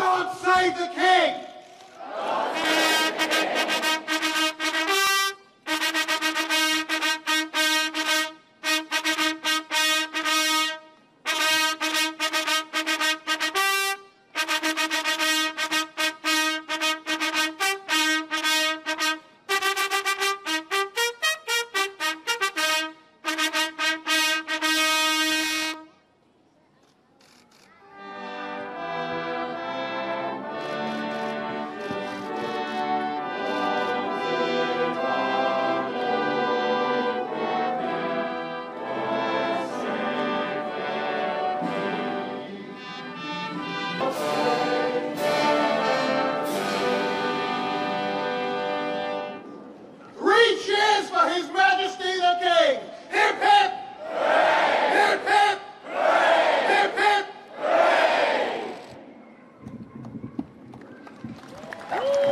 God save the King! God save the King! Hip, hip! Hooray! Hip, hip! Hooray!